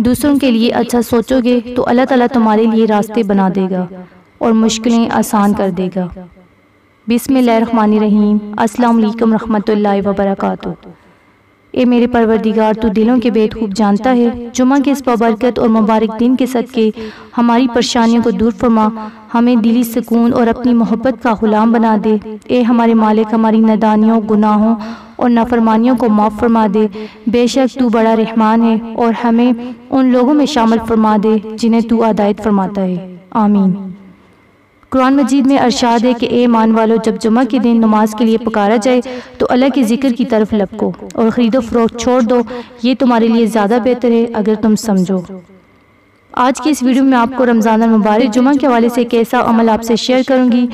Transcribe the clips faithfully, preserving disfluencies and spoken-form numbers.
दूसरों के लिए अच्छा सोचोगे तो अल्लाह ताला तुम्हारे लिए रास्ते बना देगा और मुश्किलें आसान कर देगा। बिस्मिल्लाहिर्रहमानिर्रहीम। अस्सलाम वालेकुम रहमतुल्लाहि व बरकातहू। ए मेरे परवरदिगार, तू दिलों के भेद खूब जानता है। जुमा के इस बबरकत और मुबारक दिन के सदके हमारी परेशानियों को दूर फरमा, हमें दिली सुकून और अपनी मोहब्बत का ग़ुलाम बना दे। ए हमारे मालिक, हमारी नादानियों, गुनाहों और नाफरमानियों को माफ़ फरमा दे। बेशक तू बड़ा रहमान है और हमें उन लोगों में शामिल फरमा दे जिन्हें तू आदायत फरमाता है। आमीन। कुरान मजीद में इरशाद है कि ए ईमान वालों, जब जुमा के दिन नमाज के लिए पुकारा जाए तो अल्लाह के ज़िक्र की तरफ लपको और ख़रीदो फरोख्त छोड़ दो, ये तुम्हारे लिए ज़्यादा बेहतर है अगर तुम समझो। आज के इस वीडियो में आपको रमज़ान मुबारक जुमा के हवाले से एक ऐसा अमल आपसे शेयर करूँगी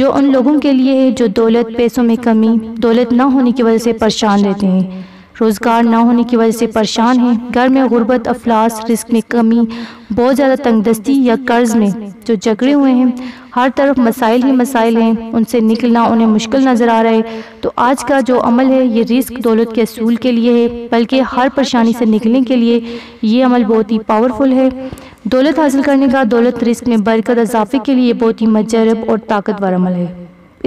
जो उन लोगों के लिए है जो दौलत, पैसों में कमी, दौलत ना होने की वजह से परेशान रहते हैं, रोज़गार ना होने की वजह से परेशान हैं, घर में गुर्बत, अफलास, रिस्क में कमी, बहुत ज़्यादा तंगदस्ती या कर्ज में जो जकड़े हुए हैं, हर तरफ मसाइल ही मसाइल हैं, उनसे निकलना उन्हें मुश्किल नज़र आ रहा है। तो आज का जो अमल है ये रिस्क दौलत के असूल के लिए है, बल्कि हर परेशानी से निकलने के लिए ये अमल बहुत ही पावरफुल है। दौलत हासिल करने का, दौलत रिस्क में बरकत इजाफे के लिए बहुत ही मुजरब और ताकतवर अमल है।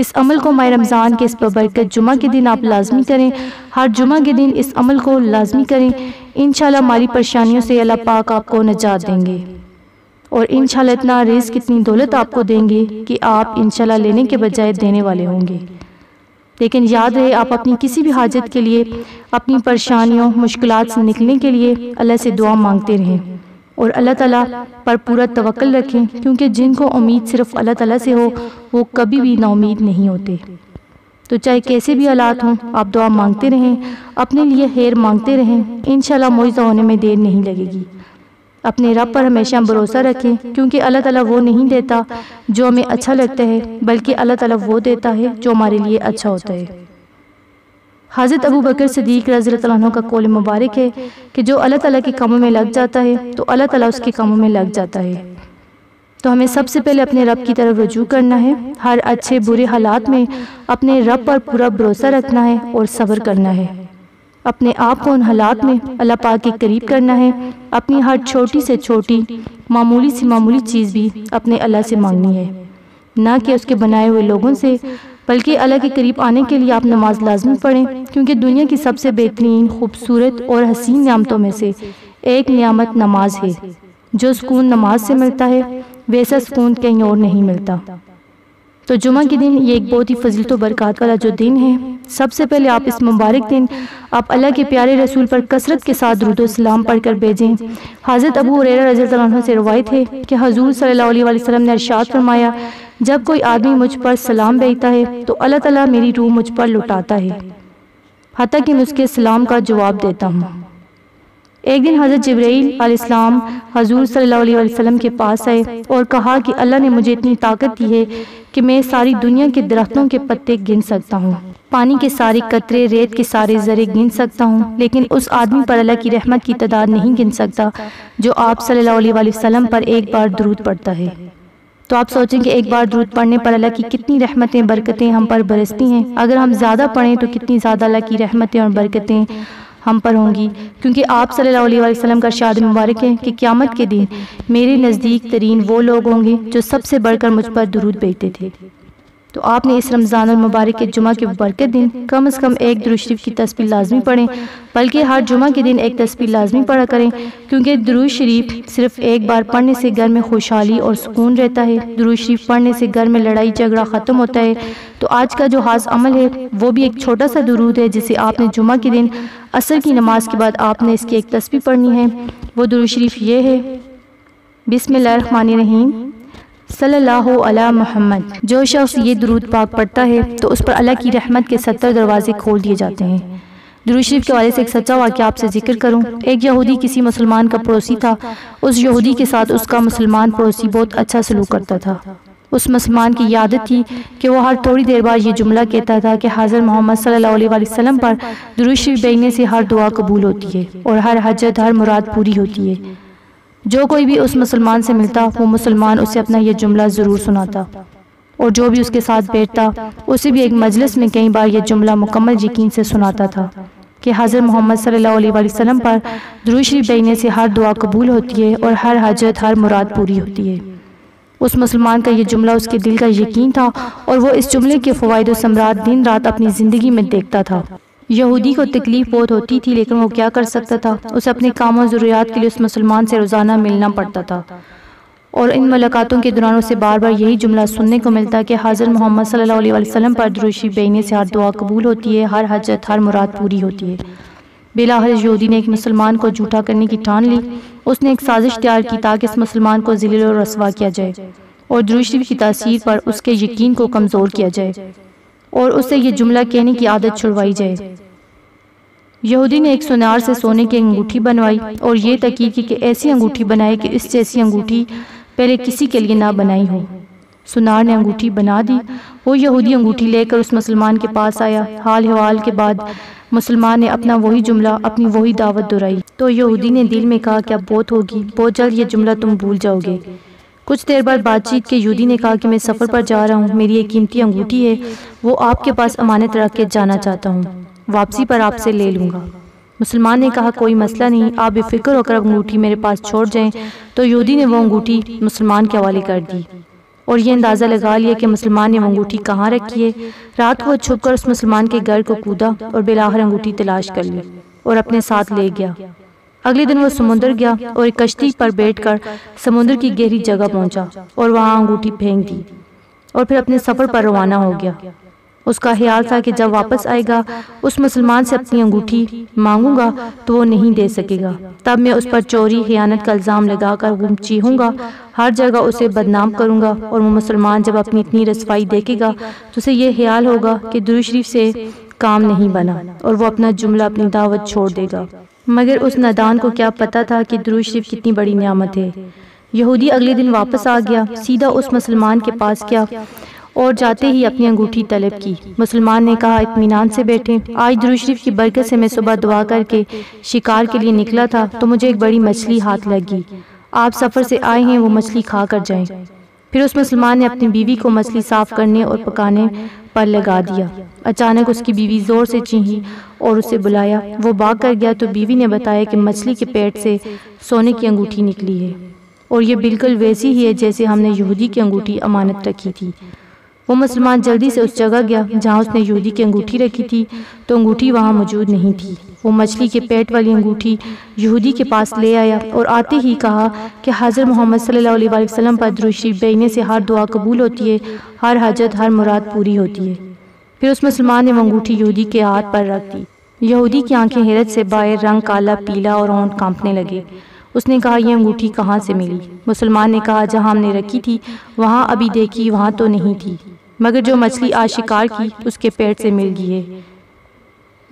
इस अमल को माह रमज़ान के इस बरकत जुमा के दिन आप लाजमी करें। हर जुमा के दिन इस अमल को लाजमी करें। इंशाल्लाह माली परेशानियों से अल्लाह पाक आपको निजात देंगे और इंशाल्लाह इतना रिस्क, इतनी दौलत आपको देंगे कि आप इंशाल्लाह लेने के बजाय देने वाले होंगे। लेकिन याद रहे, आप अपनी किसी भी हाजत के लिए, अपनी परेशानियों, मुश्किलात से निकलने के लिए अल्लाह से दुआ मांगते रहें और अल्लाह ताला पर पूरा तवक्कल रखें, क्योंकि जिनको उम्मीद सिर्फ अल्लाह ताला से हो वो कभी भी नाउम्मीद नहीं होते। तो चाहे कैसे भी हालात हों, आप दुआ मांगते रहें, अपने लिए खैर मांगते रहें, इंशाल्लाह मुआवजा होने में देर नहीं लगेगी। अपने रब पर हमेशा भरोसा रखें, क्योंकि अल्लाह ताला वो नहीं देता जो हमें अच्छा लगता है, बल्कि अल्लाह ताला वो देता है जो हमारे लिए अच्छा होता है। हज़रत अबू बकर सिद्दीक़ रज़ियल्लाहु अन्हु का कौल मुबारक है कि जो अल्लाह ताला के कामों में लग जाता है तो अल्लाह ताला उसके कामों में लग जाता है। तो हमें सबसे पहले अपने रब की तरफ रुजू करना है। हर अच्छे बुरे हालात में अपने रब पर पूरा भरोसा रखना है और सब्र करना है। अपने आप को उन हालात में अल्लाह पाक के करीब करना है। अपनी हर छोटी से छोटी, मामूली से मामूली चीज़ भी अपने अल्लाह से मांगनी है, ना कि उसके बनाए हुए लोगों से, बल्कि अल्लाह के करीब आने के लिए आप नमाज लाजमी पढ़ें, क्योंकि दुनिया की सबसे बेहतरीन, खूबसूरत और हसीन नियामतों में से एक नियामत नमाज है। जो सुकून नमाज से मिलता है वैसा सुकून कहीं और नहीं मिलता। तो जुमा के दिन ये एक बहुत ही फजीलत बरकत वाला जो दिन है, सबसे पहले आप इस मुबारक दिन आप अल्लाह के प्यारे रसूल पर कसरत के साथ दुरूद सलाम पढ़कर भेजें। हज़रत अबू हुरैरा रज़ियल्लाहु अन्हु से रवायत है कि हजूर सल्लल्लाहु अलैहि वसल्लम ने इरशाद फरमाया, जब कोई आदमी मुझ पर सलाम भेजता है तो अल्लाह ताला मेरी रूह मुझ पर लुटाता है, हत्ता कि मैं उसके सलाम का जवाब देता हूँ। एक दिन हज़रत जिब्राईल अलैहिस्सलाम हजूर सल्लल्लाहु अलैहि वसल्लम के पास आए और कहा कि अल्लाह ने मुझे इतनी ताकत दी है कि मैं सारी दुनिया के दरख्तों के पत्ते गिन सकता हूँ, पानी के सारे कतरे, रेत के सारे ज़रे गिन सकता हूँ, लेकिन उस आदमी पर अल्लाह की रहमत की तादाद नहीं गिन सकता जो आप सल्लल्लाहु अलैहि वसल्लम पर एक बार दुरूद पढ़ता है। तो आप सोचें कि एक बार दुरूद पढ़ने पर अल्लाह की कितनी रहमतें, बरकतें हम पर बरसती हैं। अगर हम ज़्यादा पढ़ें तो कितनी ज़्यादा अल्लाह की रहमतें और बरकतें हम पर होंगी, क्योंकि आप सल्लल्लाहु अलैहि वसल्लम का इरशाद मुबारक है कि क़यामत के दिन मेरे नज़दीक तरीन वो लोग होंगे जो सबसे बढ़कर मुझ पर दुरूद भेजते थे। तो आपने इस रमज़ान और मुबारक के जुमा के बरकत दिन कम से कम एक दुरूद शरीफ की तस्बीह लाजमी पढ़ें, बल्कि हर जुमा के दिन एक तस्बीह लाजमी पढ़ा करें, क्योंकि दुरूद शरीफ सिर्फ एक बार पढ़ने से घर में खुशहाली और सुकून रहता है। दुरूद शरीफ पढ़ने से घर में लड़ाई झगड़ा ख़त्म होता है। तो आज का जो खास अमल है वो भी एक छोटा सा दुरूद है जिसे आपने जुमा के दिन असर की नमाज के बाद आपने इसकी एक तस्बीह पढ़नी है। वो दुरूद शरीफ ये है, बिस्मिल्लाहिर्रहमानिर्रहीम सल्लल्लाहु अला मुहम्मद। जो शख्स ये दुरूद पाक पढ़ता है तो उस पर अल्लाह की रहमत के सत्तर दरवाजे खोल दिए जाते हैं। दुरूद शरीफ के हवाले से एक सच्चा वाक़या आपसे जिक्र करूँ। एक यहूदी किसी मुसलमान का पड़ोसी था। उस यहूदी के साथ उसका मुसलमान पड़ोसी बहुत अच्छा सलूक करता था। उस मुसलमान की आदत थी कि वो हर थोड़ी देर बाद ये जुमला कहता था कि हाज़र मोहम्मद सल्लल्लाहु अलैहि वसल्लम पर दुरूद शरीफ भेजने से हर दुआ कबूल होती है और हर हजत, हर मुराद पूरी होती है। जो कोई भी उस मुसलमान से मिलता वो मुसलमान उसे अपना यह जुमला ज़रूर सुनाता और जो भी उसके साथ बैठता उसे भी एक मजलिस में कई बार यह जुमला मुकम्मल यकीन से सुनाता था। कि हज़रत मोहम्मद सल्लल्लाहु अलैहि वसल्लम पर दुरूद शरीफ भेजने से हर दुआ कबूल होती है और हर हाजत हर मुराद पूरी होती है। उस मुसलमान का ये जुमला उसके दिल का यकीन था और वो इस जुमले के फ़वाइद और समरात दिन रात अपनी ज़िंदगी में देखता था। यहूदी को तकलीफ़ बहुत होती थी, लेकिन वो क्या कर सकता था। उसे अपने कामों और ज़रूरियात के लिए उस मुसलमान से रोज़ाना मिलना पड़ता था और इन मुलाकातों के दौरान उसे बार बार यही जुमला सुनने को मिलता कि हज़रत मोहम्मद सल्लल्लाहु अलैहि वसल्लम पर दुरूद शरीफ भेजने से हर दुआ कबूल होती है, हर हजत हर मुराद पूरी होती है। बिलाखिर यहूदी ने एक मुसलमान को झूठा करने की ठान ली। उसने एक साजिश तैयार की ताकि इस मुसलमान को ज़लील और रसवा किया जाए और दुरूद शरीफ की तासीर पर उसके यकीन को कमज़ोर किया जाए और उससे ये जुमला कहने की आदत छुड़वाई जाए। यहूदी ने एक सुनार से सोने की अंगूठी बनवाई और ये तकीद की कि ऐसी अंगूठी बनाए कि इस जैसी अंगूठी पहले किसी के लिए ना बनाई हो। सुनार ने अंगूठी बना दी। वो यहूदी अंगूठी लेकर उस मुसलमान के पास आया। हाल हवाल के बाद मुसलमान ने अपना वही जुमला अपनी वही दावत दोहराई। तो यहूदी ने दिल में कहा कि अब बहुत होगी, बहुत जल्द ये जुमला तुम भूल जाओगे। कुछ देर बाद बातचीत के यहूदी ने कहा कि मैं सफ़र पर जा रहा हूँ, मेरी एक कीमती अंगूठी है, वो आपके पास अमानत रख के जाना चाहता हूँ, वापसी पर आपसे ले लूँगा। मुसलमान ने कहा कोई मसला नहीं, आप बेफिक्र होकर अंगूठी मेरे पास छोड़ जाएं। तो यहूदी ने वो अंगूठी मुसलमान के हवाले कर दी और ये अंदाज़ा लगा लिया कि मुसलमान ने वो अंगूठी कहाँ रखी है। रात को छुपकर उस मुसलमान के घर को कूदा और बेलाखिर अंगूठी तलाश कर ली और अपने साथ ले गया। अगले दिन वो समुंदर गया और एक कश्ती पर बैठकर समुंदर की गहरी जगह पहुंचा और वहाँ अंगूठी फेंक दी और फिर अपने सफ़र पर रवाना हो गया। उसका ख्याल था कि जब वापस आएगा उस मुसलमान से अपनी अंगूठी मांगूंगा तो वो नहीं दे सकेगा, तब मैं उस पर चोरी खयानत का इल्ज़ाम लगाकर गुम चीखूँगा, हर जगह उसे बदनाम करूँगा और वो मुसलमान जब अपनी इतनी रसवाई देखेगा तो उसे ये ख्याल होगा कि दुरूद शरीफ से काम नहीं बना और वो अपना जुमला अपनी दावत छोड़ देगा। मगर उस नादान को क्या पता था कि दुरूद शरीफ कितनी बड़ी नियामत है। यहूदी अगले दिन वापस आ गया, सीधा उस मुसलमान के पास गया और जाते ही अपनी अंगूठी तलब की। मुसलमान ने कहा इत्मीनान से बैठे, आज दुरूद शरीफ की बरकत से मैं सुबह दुआ करके शिकार के लिए निकला था तो मुझे एक बड़ी मछली हाथ लगी, आप सफ़र से आए हैं, वो मछली खा कर जाएं। फिर उस मुसलमान ने अपनी बीवी को मछली साफ़ करने और पकाने पर लगा दिया। अचानक उसकी बीवी ज़ोर से चीखी और उसे बुलाया। वो भाग कर गया तो बीवी ने बताया कि मछली के पेट से सोने की अंगूठी निकली है और ये बिल्कुल वैसी ही है जैसे हमने यहूदी की अंगूठी अमानत रखी थी। वो मुसलमान जल्दी से उस जगह गया जहाँ उसने यहूदी की अंगूठी रखी थी तो अंगूठी वहाँ मौजूद नहीं थी। वो मछली के पेट वाली अंगूठी यहूदी के पास ले आया और आते ही कहा कि हज़रत मोहम्मद सल्लल्लाहु अलैहि वसल्लम पर दुरूद शरीफ भेजने से हर दुआ कबूल होती है, हर हाजत हर मुराद पूरी होती है। फिर उस मुसलमान ने वो अंगूठी यहूदी के हाथ पर रख दी। यहूदी की आंखें हैरत से बाहर, रंग काला पीला और होंठ कांपने लगे। उसने कहा यह अंगूठी कहाँ से मिली। मुसलमान ने कहा जहाँ हमने रखी थी वहाँ अभी देखी, वहाँ तो नहीं थी, मगर जो मछली आज शिकार की उसके पेट से मिल गई है।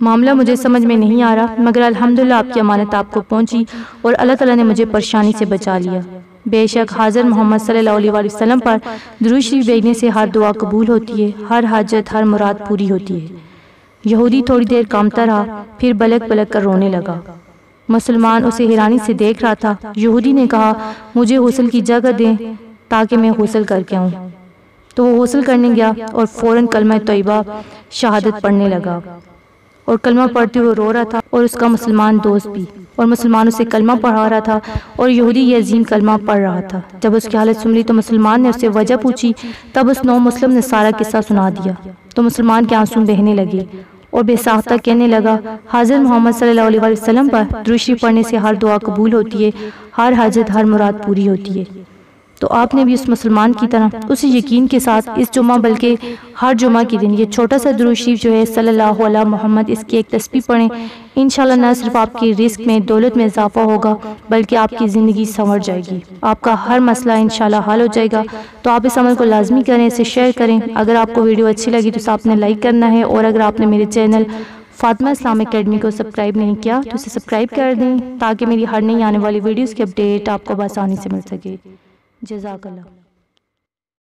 मामला मुझे समझ में नहीं आ रहा, मगर अल्हम्दुलिल्लाह आपकी अमानत आपको पहुँची और अल्लाह ताला ने मुझे परेशानी से बचा लिया। बेशक हज़रत मोहम्मद सल्लल्लाहु अलैहि वसल्लम पर दुरूद शरीफ भेजने से हर दुआ कबूल होती है, हर हाजत हर मुराद पूरी होती है। यहूदी थोड़ी देर कामता रहा, फिर बलक बलक कर रोने लगा। मुसलमान उसे हैरानी से देख रहा था। यहूदी ने कहा मुझे हौसल की जगह दें ताकि मैं हौसल करके आऊँ। तो वो हौसल करने गया और फ़ौरन कलमा तैयबा शहादत पढ़ने लगा और कलमा पढ़ते हुए रो रहा था और उसका मुसलमान दोस्त भी। और मुसलमान उसे कलमा पढ़ा रहा था और यहूदी ये अजीम कलमा पढ़ रहा था। जब उसकी हालत सुन ली तो मुसलमान ने उससे वजह पूछी, तब उस नौ मुस्लिम ने सारा किस्सा सुना दिया। तो मुसलमान के आंसू बहने लगे और बेसाख्ता कहने लगा हज़रत मोहम्मद सल्लल्लाहु अलैहि वसल्लम पर दुरूद शरीफ पढ़ने से हर दुआ कबूल होती है, हर हाजत हर मुराद पूरी होती है। तो आपने भी उस मुसलमान की तरह उसी यकीन के साथ इस जुमा बल्कि हर जुमा के दिन ये छोटा सा दुरूद शरीफ जो है सल्लल्लाहु अलैहि मोहम्मद, इसकी एक तस्बीह पढ़ें। इंशाल्लाह न सिर्फ आपकी रिस्क में दौलत में इजाफा होगा बल्कि आपकी ज़िंदगी संवर जाएगी, आपका हर मसला इंशाल्लाह हल हो जाएगा। तो आप इस अमल को लाजमी करें, इसे शेयर करें। अगर आपको वीडियो अच्छी लगी तो आपने लाइक करना है और अगर आपने मेरे चैनल फातिमा इस्लामिक अकेडमी को सब्सक्राइब नहीं किया तो इसे सब्सक्राइब कर दें ताकि मेरी हर नई आने वाली वीडियोज़ की अपडेट आपको आसानी से मिल सके। जज़ाकल्लाह।